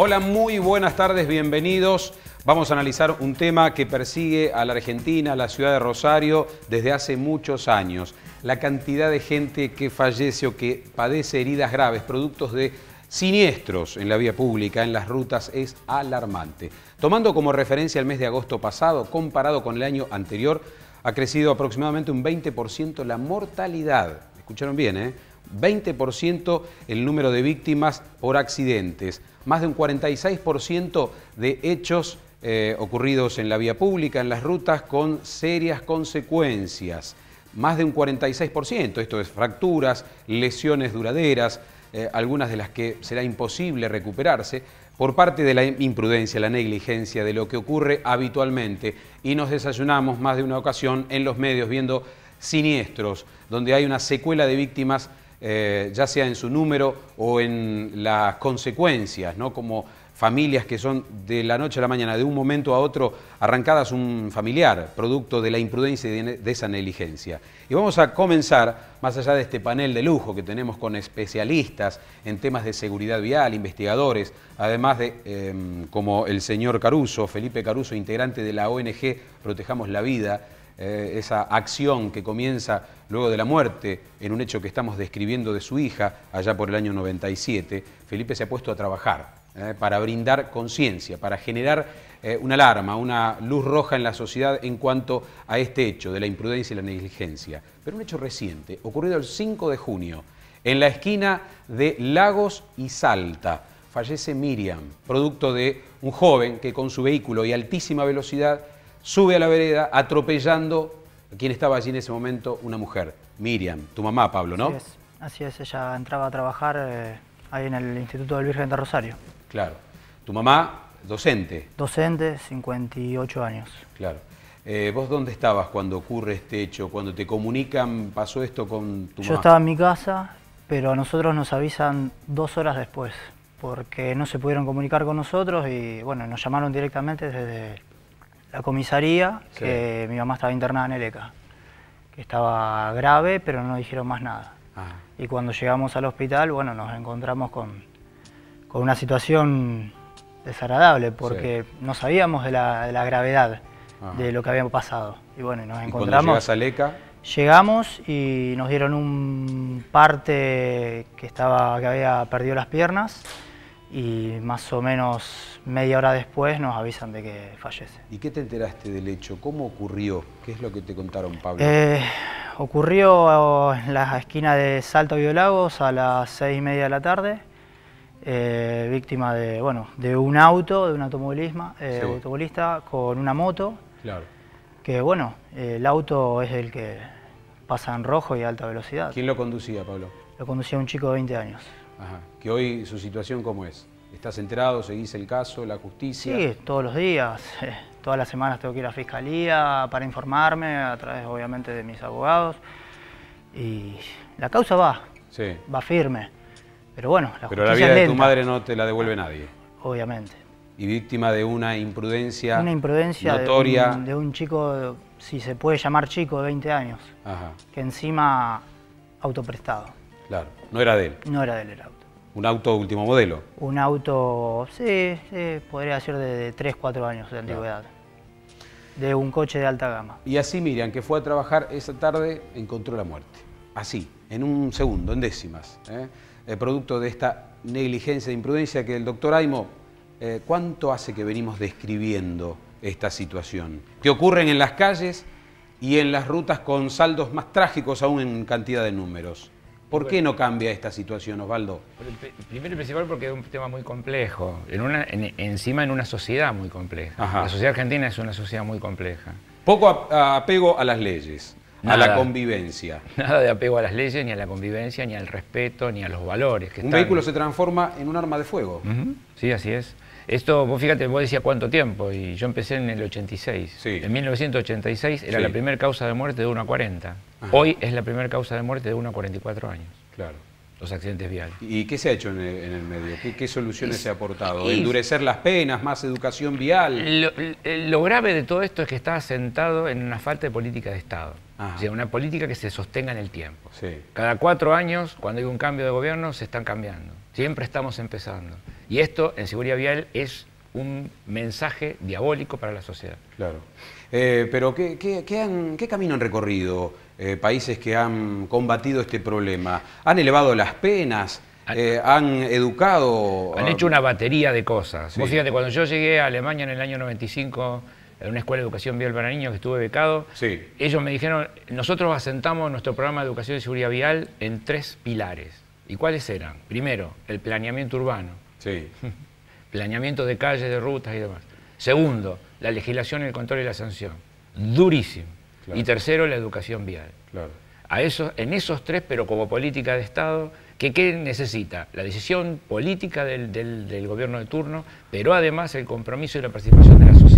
Hola, muy buenas tardes, bienvenidos. Vamos a analizar un tema que persigue a la Argentina, a la ciudad de Rosario, desde hace muchos años. La cantidad de gente que fallece o que padece heridas graves, productos de siniestros en la vía pública, en las rutas, es alarmante. Tomando como referencia el mes de agosto pasado, comparado con el año anterior, ha crecido aproximadamente un 20% la mortalidad. Escucharon bien, ¿eh? 20% el número de víctimas por accidentes, más de un 46% de hechos ocurridos en la vía pública, en las rutas, con serias consecuencias. Más de un 46%, esto es fracturas, lesiones duraderas, algunas de las que será imposible recuperarse, por parte de la imprudencia, la negligencia, de lo que ocurre habitualmente. Y nos desayunamos más de una ocasión en los medios viendo siniestros, donde hay una secuela de víctimas, ya sea en su número o en las consecuencias, ¿no? Como familias que son de la noche a la mañana, de un momento a otro, arrancadas un familiar, producto de la imprudencia y de esa negligencia. Y vamos a comenzar, más allá de este panel de lujo que tenemos con especialistas en temas de seguridad vial, investigadores, además de, como el señor Caruso, Felipe Caruso, integrante de la ONG Protejamos la Vida, esa acción que comienza luego de la muerte en un hecho que estamos describiendo de su hija allá por el año 97, Felipe se ha puesto a trabajar para brindar conciencia, para generar una alarma, una luz roja en la sociedad en cuanto a este hecho de la imprudencia y la negligencia. Pero un hecho reciente, ocurrido el 5 de junio, en la esquina de Lagos y Salta, fallece Miriam, producto de un joven que con su vehículo y altísima velocidad sube a la vereda atropellando a quien estaba allí en ese momento, una mujer. Miriam, tu mamá, Pablo, ¿no? Así es, ella entraba a trabajar ahí en el Instituto del Virgen de Rosario. Claro. Tu mamá, docente. Docente, 58 años. Claro. ¿Vos dónde estabas cuando ocurre este hecho? Cuando te comunican, pasó esto con tu mamá. Yo estaba en mi casa, pero a nosotros nos avisan 2 horas después, porque no se pudieron comunicar con nosotros y, bueno, nos llamaron directamente desde la comisaría, sí, que mi mamá estaba internada en el ECA, que estaba grave, pero no dijeron más nada. Ah. Y cuando llegamos al hospital, bueno, nos encontramos con una situación desagradable, porque sí, no sabíamos de la gravedad, ah, de lo que había pasado. Y bueno, nos encontramos. ¿Y cuando llegas al ECA? Llegamos y nos dieron un parte que había perdido las piernas. Y más o menos media hora después nos avisan de que fallece. ¿Y qué te enteraste del hecho? ¿Cómo ocurrió? ¿Qué es lo que te contaron, Pablo? Ocurrió en la esquina de Salta, Ovidio Lagos, a las 6:30 de la tarde, víctima de, bueno, de un auto, de un automovilista con una moto. Claro. Que bueno, el auto es el que pasa en rojo y a alta velocidad. ¿Quién lo conducía, Pablo? Lo conducía un chico de 20 años. Ajá. Que hoy su situación, ¿cómo es? ¿Estás enterado? ¿Seguís el caso, la justicia? Sí, todos los días, todas las semanas tengo que ir a la fiscalía para informarme, a través obviamente de mis abogados. Y la causa va, sí, va firme. Pero bueno, la justicia es lenta. Pero la vida de tu madre no te la devuelve nadie. Obviamente. Y víctima de una imprudencia. Una imprudencia notoria. De un chico, si se puede llamar chico, de 20 años. Ajá. Que encima autoprestado. Claro, no era de él. No era de él el auto. ¿Un auto último modelo? Un auto, sí, sí, podría decir de 3, 4 años de antigüedad. Claro. De un coche de alta gama. Y así Miriam, que fue a trabajar esa tarde, encontró la muerte. Así, en un segundo, en décimas. El producto de esta negligencia e imprudencia que el doctor Aimo, ¿cuánto hace que venimos describiendo esta situación? Que ocurren en las calles y en las rutas con saldos más trágicos aún en cantidad de números. ¿Por qué no cambia esta situación, Osvaldo? Primero y principal porque es un tema muy complejo, encima en una sociedad muy compleja. Ajá. La sociedad argentina es una sociedad muy compleja. Poco apego a las leyes, nada, a la convivencia. Nada de apego a las leyes, ni a la convivencia, ni al respeto, ni a los valores. Que un vehículo se transforma en un arma de fuego. Uh-huh. Sí, así es. Esto, vos fíjate, vos decías cuánto tiempo, y yo empecé en el 86. Sí. En 1986 era, sí, la primera causa de muerte de 1 a 40. Ajá. Hoy es la primera causa de muerte de 1 a 44 años. Claro. Los accidentes viales. ¿Y qué se ha hecho en el medio? ¿Qué soluciones se ha aportado? ¿Endurecer las penas? ¿Más educación vial? Lo grave de todo esto es que está asentado en una falta de política de Estado. Ajá. O sea, una política que se sostenga en el tiempo. Sí. Cada 4 años, cuando hay un cambio de gobierno, se están cambiando. Siempre estamos empezando. Y esto, en seguridad vial, es un mensaje diabólico para la sociedad. Claro. Pero, ¿qué camino han recorrido países que han combatido este problema? ¿Han elevado las penas? ¿Han educado? Han hecho una batería de cosas. Sí. Vos fíjate, cuando yo llegué a Alemania en el año 95... en una escuela de educación vial para niños que estuve becado, sí, ellos me dijeron, nosotros asentamos nuestro programa de educación de seguridad vial en 3 pilares. ¿Y cuáles eran? Primero, el planeamiento urbano. Sí. Planeamiento de calles, de rutas y demás. Segundo, la legislación, el control y la sanción. Durísimo. Claro. Y tercero, la educación vial. Claro. A eso, en esos 3, pero como política de Estado, ¿qué necesita? La decisión política del gobierno de turno, pero además el compromiso y la participación de la sociedad.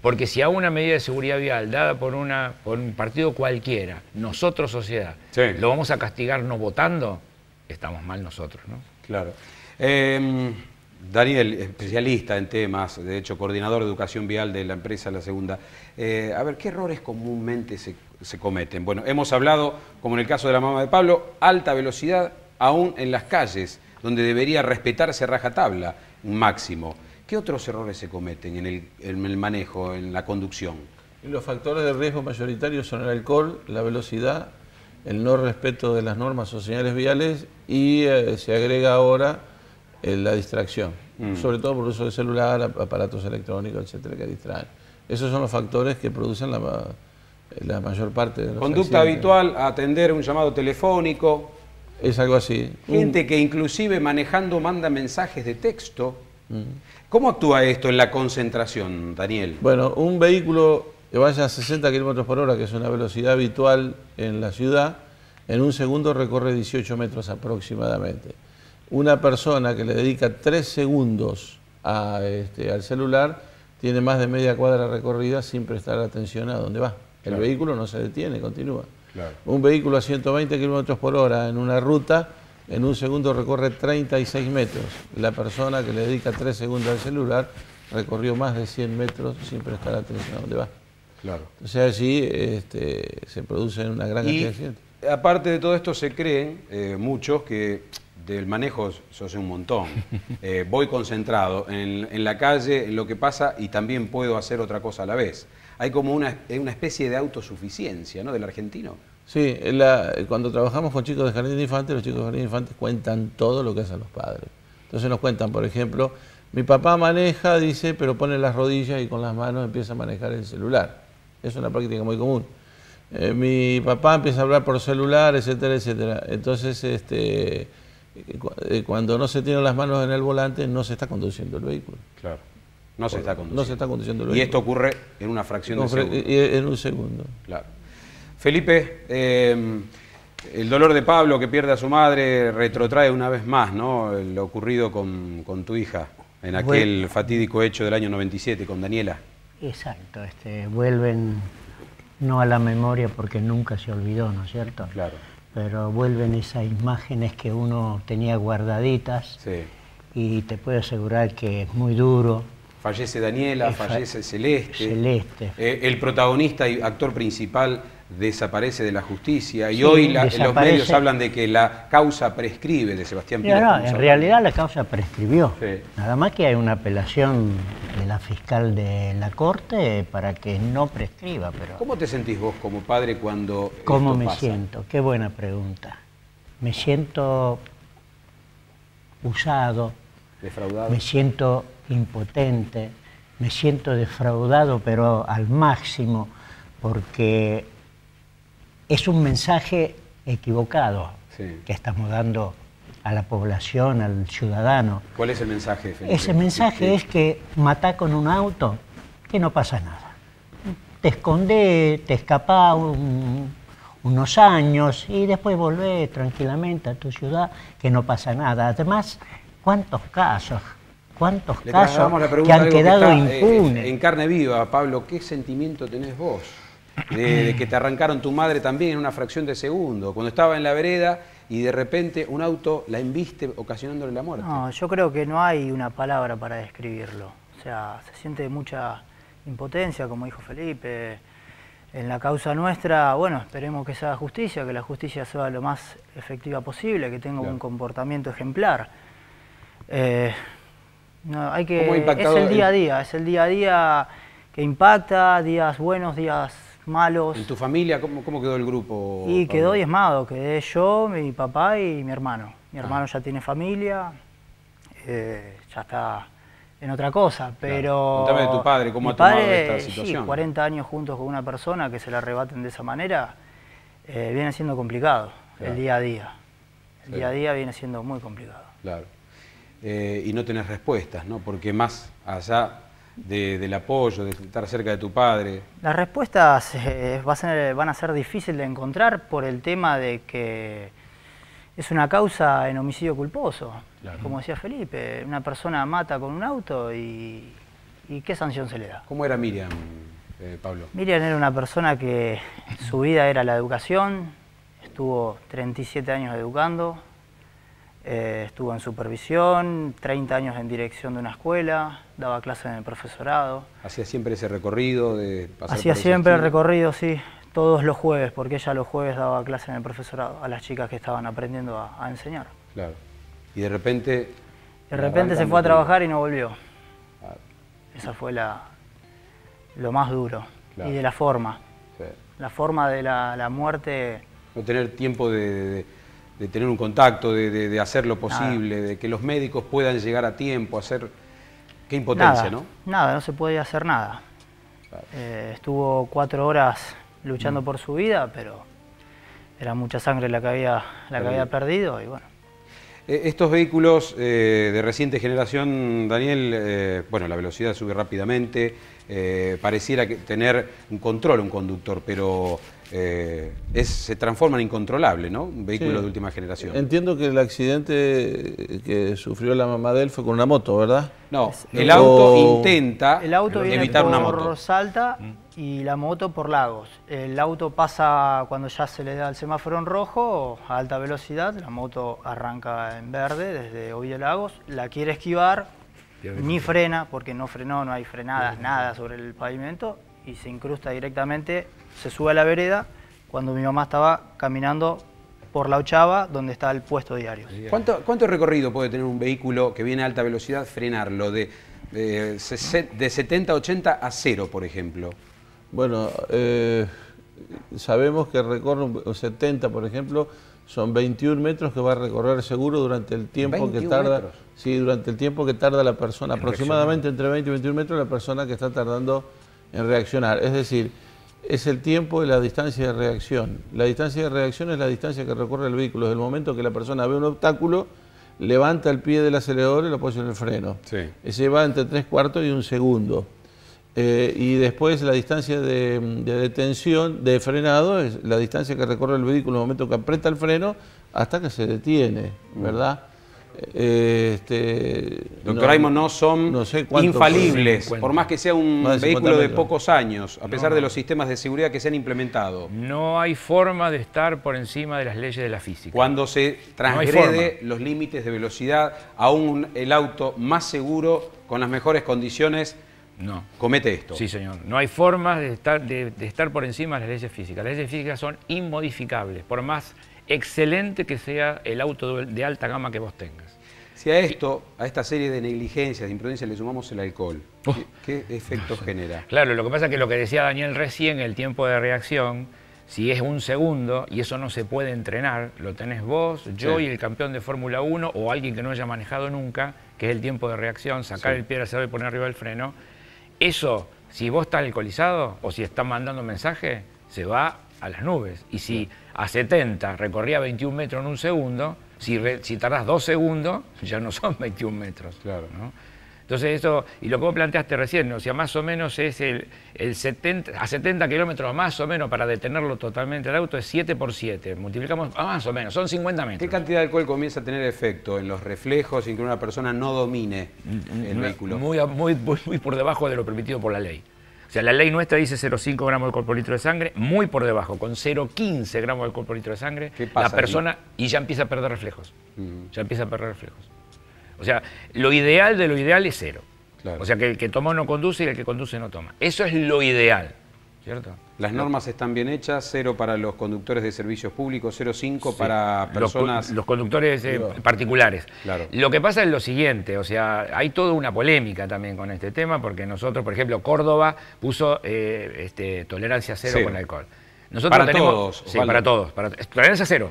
Porque si a una medida de seguridad vial dada por un partido cualquiera, nosotros, sociedad, sí, lo vamos a castigar no votando, estamos mal nosotros, ¿no? Claro. Daniel, especialista en temas, de hecho, coordinador de educación vial de la empresa La Segunda. A ver, ¿qué errores comúnmente se cometen? Bueno, hemos hablado, como en el caso de la mamá de Pablo, alta velocidad aún en las calles, donde debería respetarse rajatabla máximo. ¿Qué otros errores se cometen en el manejo, en la conducción? Los factores de riesgo mayoritarios son el alcohol, la velocidad, el no respeto de las normas o señales viales y se agrega ahora la distracción, sobre todo por uso de celular, aparatos electrónicos, etcétera, que distraen. Esos son los factores que producen la mayor parte de los conducta accidentes. Habitual, atender un llamado telefónico. Es algo así. Gente que inclusive manejando manda mensajes de texto. ¿Cómo actúa esto en la concentración, Daniel? Bueno, un vehículo que vaya a 60 km por hora, que es una velocidad habitual en la ciudad, en un segundo recorre 18 metros aproximadamente. Una persona que le dedica 3 segundos al celular tiene más de media cuadra recorrida sin prestar atención a dónde va. El claro. vehículo no se detiene, continúa. Claro. Un vehículo a 120 km por hora en una ruta, en un segundo recorre 36 metros. La persona que le dedica 3 segundos al celular recorrió más de 100 metros sin prestar atención a dónde va. Claro. Entonces allí se produce una gran cantidad de accidentes. Aparte de todo esto se creen muchos que del manejo se hace un montón. Voy concentrado en la calle, en lo que pasa y también puedo hacer otra cosa a la vez. Hay como una especie de autosuficiencia, ¿no?, del argentino. Sí, cuando trabajamos con chicos de jardín de infantes, los chicos de jardín de infantes cuentan todo lo que hacen los padres. Entonces nos cuentan, por ejemplo, mi papá maneja, dice, pero pone las rodillas y con las manos empieza a manejar el celular. Es una práctica muy común. Mi papá empieza a hablar por celular, etcétera, etcétera. Entonces, cuando no se tienen las manos en el volante, no se está conduciendo el vehículo. Claro. No se está conduciendo. No se está conduciendo el vehículo. Y esto ocurre en una fracción de segundo. En un segundo. Claro. Felipe, el dolor de Pablo que pierde a su madre retrotrae una vez más, ¿no?, lo ocurrido con tu hija en aquel fatídico hecho del año 97 con Daniela. Exacto, vuelven no a la memoria porque nunca se olvidó, ¿no es cierto? Claro. Pero vuelven esas imágenes que uno tenía guardaditas, sí, y te puedo asegurar que es muy duro. Fallece Daniela, fallece Celeste. Celeste. El protagonista y actor principal desaparece de la justicia, sí, y hoy los medios hablan de que la causa prescribe de Sebastián Pira. No, en realidad la causa prescribió, sí, nada más que hay una apelación de la fiscal de la corte para que no prescriba. Pero ¿cómo te sentís vos como padre cuando ¿cómo esto me pasa? Siento? Qué buena pregunta. Me siento usado, defraudado, me siento impotente, me siento defraudado pero al máximo porque es un mensaje equivocado, sí, que estamos dando a la población, al ciudadano. ¿Cuál es el mensaje, Felipe? Ese mensaje, sí, es que matá con un auto, que no pasa nada. Te escondés, te escapás unos años y después volvés tranquilamente a tu ciudad, que no pasa nada. Además, ¿cuántos casos que han quedado impunes? En carne viva, Pablo, ¿qué sentimiento tenés vos? De que te arrancaron tu madre también en una fracción de segundo, cuando estaba en la vereda y de repente un auto la embiste ocasionándole la muerte. No, yo creo que no hay una palabra para describirlo. O sea, se siente mucha impotencia, como dijo Felipe. En la causa nuestra, bueno, esperemos que sea justicia, que la justicia sea lo más efectiva posible, que tenga, claro, un comportamiento ejemplar. No, hay que, es el día a día que impacta, días buenos, días malos. ¿En tu familia cómo quedó el grupo? Y Pablo quedó diezmado, quedé yo, mi papá y mi hermano. Mi hermano ya tiene familia, ya está en otra cosa, pero... Claro. Contame de tu padre, ¿cómo ha tomado esta situación? Sí, 40 años juntos con una persona que se la arrebaten de esa manera, viene siendo complicado, claro, el día a día. El día a día viene siendo muy complicado. Claro. Y no tenés respuestas, ¿no? Porque más allá del apoyo, de estar cerca de tu padre... Las respuestas van a ser difíciles de encontrar por el tema de que es una causa en homicidio culposo. Claro. Como decía Felipe, una persona mata con un auto y ¿qué sanción se le da? ¿Cómo era Miriam, Pablo? Miriam era una persona que su vida era la educación, estuvo 37 años educando, estuvo en supervisión, 30 años en dirección de una escuela, daba clases en el profesorado. ¿Hacía siempre ese recorrido de pasar? Hacía siempre el recorrido, sí, todos los jueves, porque ella los jueves daba clases en el profesorado a las chicas que estaban aprendiendo a enseñar. Claro. Y de repente... De repente se fue a trabajar y no volvió. Claro. Esa fue lo más duro. Claro. Y de la forma. Sí. La forma de la muerte... No tener tiempo de tener un contacto, de hacer lo posible, nada, de que los médicos puedan llegar a tiempo, hacer... Qué impotencia, nada, ¿no? Nada, no se podía hacer nada. Claro. Estuvo 4 horas luchando por su vida, pero era mucha sangre la que había perdido y bueno. Estos vehículos de reciente generación, Daniel, bueno, la velocidad sube rápidamente, pareciera que tener un control un conductor, pero... se transforma en incontrolable, ¿no? Un vehículo, sí, de última generación. Entiendo que el accidente que sufrió la mamá de él fue con una moto, ¿verdad? No, el auto intenta evitar una moto. El auto viene por Salta y la moto por Lagos. El auto pasa cuando ya se le da el semáforo en rojo a alta velocidad, la moto arranca en verde desde Ovidio Lagos, la quiere esquivar, ni frena, porque no frenó, no hay frenadas, nada sobre el pavimento, y se incrusta directamente, se sube a la vereda cuando mi mamá estaba caminando por la Ochava, donde está el puesto diario. ¿Cuánto recorrido puede tener un vehículo que viene a alta velocidad frenarlo? De 70, 80 a 0, por ejemplo. Bueno, sabemos que recorre un 70, por ejemplo, son 21 metros que va a recorrer seguro durante el tiempo que tarda. ¿21 metros? Sí, durante el tiempo que tarda la persona, aproximadamente entre 20 y 21 metros la persona que está tardando en reaccionar, es decir, es el tiempo de la distancia de reacción. La distancia de reacción es la distancia que recorre el vehículo, desde el momento que la persona ve un obstáculo, levanta el pie del acelerador y lo apoya en el freno. Sí. Se va entre 3/4 y 1 segundo. Y después la distancia de detención, de frenado, es la distancia que recorre el vehículo en el momento que aprieta el freno hasta que se detiene, ¿verdad? Doctor Aimo, no son infalibles, por más que sea un vehículo de pocos años, a pesar de los sistemas de seguridad que se han implementado. No hay forma de estar por encima de las leyes de la física. Cuando se transgrede los límites de velocidad, aún el auto más seguro, con las mejores condiciones, comete esto. Sí, señor. No hay forma de estar por encima de las leyes físicas. Las leyes físicas son inmodificables, por más excelente que sea el auto de alta gama que vos tengas. Si a esto, a esta serie de negligencias, de imprudencias, le sumamos el alcohol, ¿qué efecto genera? Claro, lo que pasa es que lo que decía Daniel recién, el tiempo de reacción, si es 1 segundo, y eso no se puede entrenar, lo tenés vos, yo y el campeón de Fórmula 1, o alguien que no haya manejado nunca, que es el tiempo de reacción, sacar el pie del acelerador y poner arriba el freno, eso, si vos estás alcoholizado, o si estás mandando mensaje, se va a las nubes. Y si a 70 recorría 21 metros en 1 segundo, si tardás 2 segundos, ya no son 21 metros. Claro. ¿No? Entonces eso, y lo que vos planteaste recién, o sea, más o menos es el 70, a 70 kilómetros más o menos para detenerlo totalmente el auto es 7 por 7, multiplicamos más o menos, son 50 metros. ¿Qué cantidad de alcohol comienza a tener efecto en los reflejos sin que una persona no domine el vehículo? Muy por debajo de lo permitido por la ley. O sea, la ley nuestra dice 0,5 gramos de alcohol por litro de sangre, muy por debajo, con 0,15 gramos de alcohol por litro de sangre, la persona aquí? Y ya empieza a perder reflejos. Ya empieza a perder reflejos. O sea, lo ideal de lo ideal es 0. Claro. O sea, que el que toma no conduce y el que conduce no toma. Eso es lo ideal. ¿cierto? Las normas están bien hechas, 0 para los conductores de servicios públicos, 0,5 para personas... Los conductores particulares. Claro. Lo que pasa es lo siguiente, o sea, hay toda una polémica también con este tema, porque nosotros, por ejemplo, Córdoba puso tolerancia cero con alcohol. Nosotros tenemos, sí, para todos. Para todos. Tolerancia cero.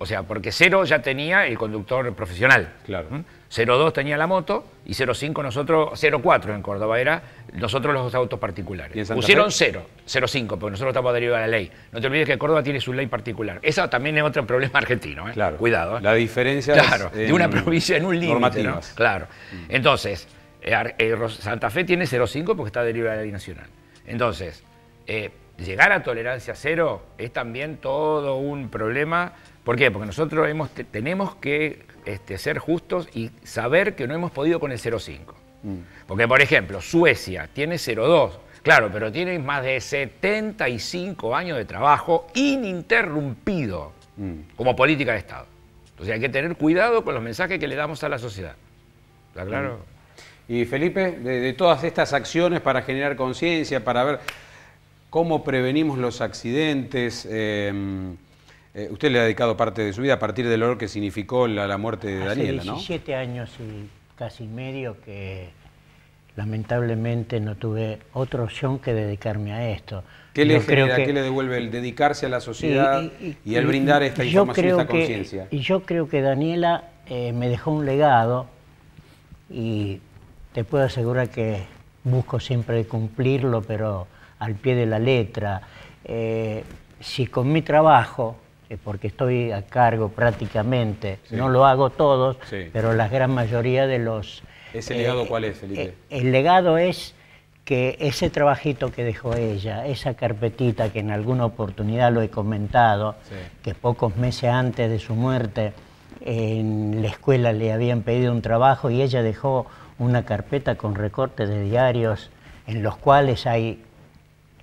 O sea, porque 0 ya tenía el conductor profesional. Claro. 0,2 tenía la moto y 0,5 nosotros, 0,4 en Córdoba era, nosotros los autos particulares. Pusieron 0, 0,5, porque nosotros estamos derivados de la ley. No te olvides que Córdoba tiene su ley particular. Esa también es otro problema argentino, ¿eh? Claro. Cuidado, ¿eh? La diferencia de una provincia en un límite. Normativas. ¿No? Claro. Entonces, Santa Fe tiene 0,5 porque está derivada de la ley nacional. Entonces, llegar a tolerancia cero es también todo un problema. ¿Por qué? Porque nosotros tenemos que ser justos y saber que no hemos podido con el 0,5. Porque, por ejemplo, Suecia tiene 0,2. Claro, pero tiene más de 75 años de trabajo ininterrumpido como política de Estado. Entonces hay que tener cuidado con los mensajes que le damos a la sociedad. ¿Está claro? Y Felipe, de todas estas acciones para generar conciencia, para ver... ¿Cómo prevenimos los accidentes? Usted le ha dedicado parte de su vida a partir del horror que significó la muerte de Daniela, ¿no? Hace 17 años y casi medio que lamentablemente no tuve otra opción que dedicarme a esto. ¿Qué le genera, qué le devuelve el dedicarse a la sociedad y el brindar esta información, esta conciencia? Y yo creo que Daniela me dejó un legado y te puedo asegurar que busco siempre cumplirlo, pero... al pie de la letra. Si con mi trabajo, porque estoy a cargo prácticamente, no lo hago todos, pero la gran mayoría de los... ¿Ese legado cuál es, Felipe? El legado es que ese trabajito que dejó ella, esa carpetita que en alguna oportunidad lo he comentado, que pocos meses antes de su muerte en la escuela le habían pedido un trabajo y ella dejó una carpeta con recortes de diarios en los cuales hay...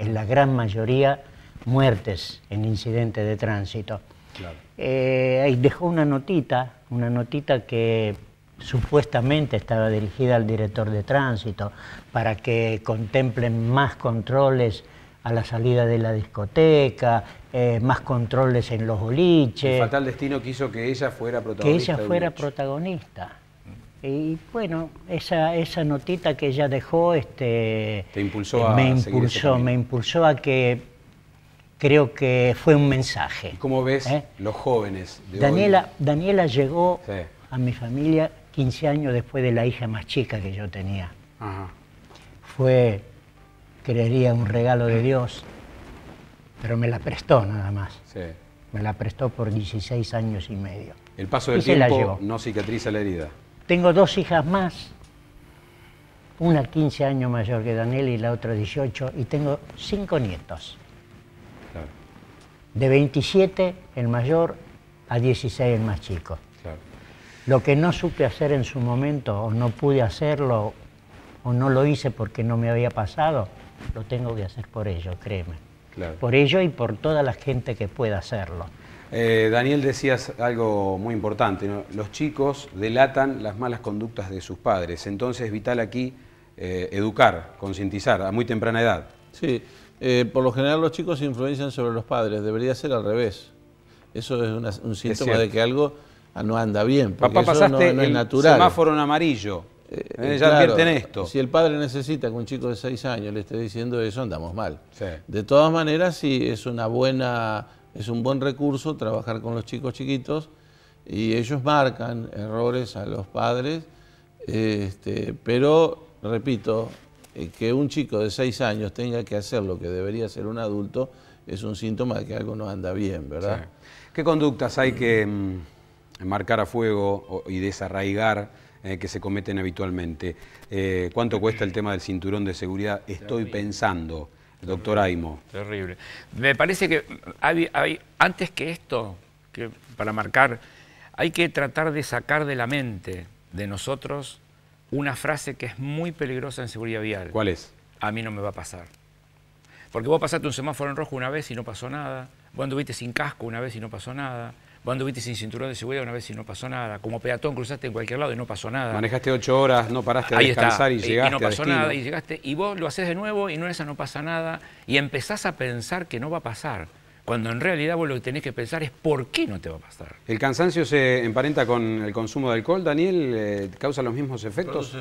en la gran mayoría, muertes en incidentes de tránsito. Claro. Dejó una notita que supuestamente estaba dirigida al director de tránsito para que contemplen más controles a la salida de la discoteca, más controles en los boliches. El fatal destino que hizo que ella fuera protagonista. Que ella fuera protagonista. Y bueno, esa notita que ella dejó te impulsó me impulsó a que creo que fue un mensaje. ¿Y cómo ves los jóvenes de hoy? Daniela llegó a mi familia 15 años después de la hija más chica que yo tenía. Ajá. Fue, creería, un regalo de Dios, pero me la prestó nada más. Sí. Me la prestó por 16 años y medio. El paso del tiempo no cicatriza la herida. Tengo 2 hijas más, una 15 años mayor que Daniela y la otra 18, y tengo 5 nietos. Claro. De 27 el mayor a 16 el más chico. Claro. Lo que no supe hacer en su momento, o no pude hacerlo, o no lo hice porque no me había pasado, lo tengo que hacer por ello, créeme. Claro. Por ello y por toda la gente que pueda hacerlo. Daniel, decías algo muy importante, ¿no? Los chicos delatan las malas conductas de sus padres, entonces es vital aquí educar, concientizar a muy temprana edad. Sí, por lo general los chicos se influencian sobre los padres, debería ser al revés. Eso es un síntoma de que algo no anda bien, porque papá, eso no es natural. Semáforo en amarillo, ya advierten esto. Si el padre necesita que un chico de 6 años le esté diciendo eso, andamos mal. Sí. De todas maneras, sí, es una buena... Es un buen recurso trabajar con los chicos chiquitos y ellos marcan errores a los padres, pero, repito, que un chico de 6 años tenga que hacer lo que debería hacer un adulto es un síntoma de que algo no anda bien, ¿verdad? Sí. ¿Qué conductas hay que marcar a fuego y desarraigar que se cometen habitualmente? ¿Cuánto cuesta el tema del cinturón de seguridad? Estoy pensando... Doctor Aimo. Terrible. Me parece que antes que esto, para marcar, hay que tratar de sacar de la mente de nosotros una frase que es muy peligrosa en seguridad vial. ¿Cuál es? A mí no me va a pasar. Porque vos pasaste un semáforo en rojo una vez y no pasó nada. Vos anduviste sin casco una vez y no pasó nada. Vos anduviste sin cinturón de seguridad una vez y no pasó nada. Como peatón cruzaste en cualquier lado y no pasó nada. Manejaste 8 horas, no paraste a descansar y llegaste. Y no pasó nada y llegaste. Y vos lo haces de nuevo y no, esa no pasa nada. Y empezás a pensar que no va a pasar. Cuando en realidad vos lo que tenés que pensar es por qué no te va a pasar. ¿El cansancio se emparenta con el consumo de alcohol, Daniel? ¿Causa los mismos efectos?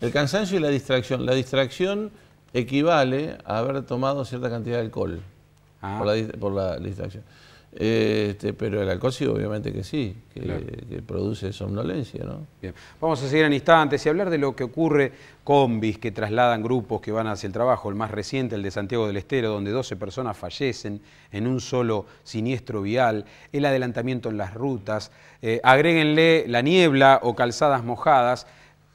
El cansancio y la distracción. La distracción equivale a haber tomado cierta cantidad de alcohol por la distracción. Pero el alcohol sí, obviamente que sí, que produce somnolencia, ¿no? Bien. Vamos a seguir en instantes y hablar de lo que ocurre combis que trasladan grupos que van hacia el trabajo. El más reciente, el de Santiago del Estero, donde 12 personas fallecen en un solo siniestro vial. El adelantamiento en las rutas. Agréguenle la niebla o calzadas mojadas.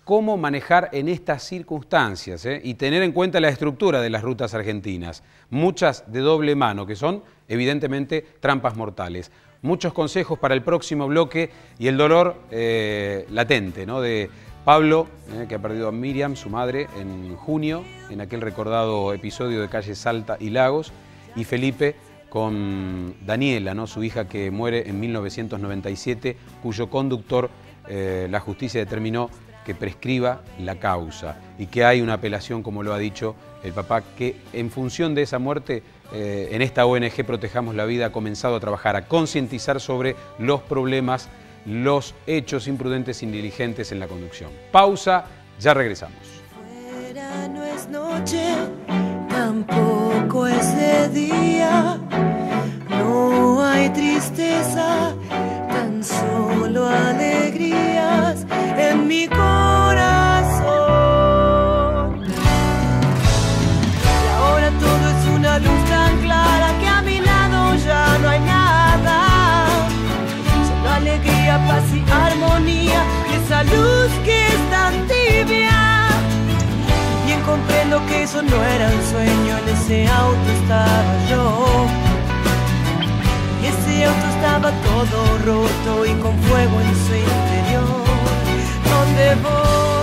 Cómo manejar en estas circunstancias y tener en cuenta la estructura de las rutas argentinas. Muchas de doble mano, que son, evidentemente, trampas mortales. Muchos consejos para el próximo bloque y el dolor latente, ¿no?, de Pablo, que ha perdido a Miriam, su madre, en junio, en aquel recordado episodio de calle Salta y Lagos, y Felipe con Daniela, ¿no?, su hija que muere en 1997, cuyo conductor la justicia determinó que prescriba la causa y que hay una apelación, como lo ha dicho el papá, que en función de esa muerte, en esta ONG Protejamos la Vida ha comenzado a trabajar, a concientizar sobre los problemas, los hechos imprudentes, indiligentes en la conducción. Pausa, ya regresamos. Fuera no es noche, tampoco es de día, no hay tristeza, tan solo alegrías en mi corazón. Y ahora todo es una luz tan clara que a mi lado ya no hay nada, solo alegría, paz y armonía, y esa luz que es tan tibia. Bien comprendo que eso no era un sueño, en ese auto estaba yo, y ese auto estaba todo roto y con fuego en su interior. ¿Dónde voy?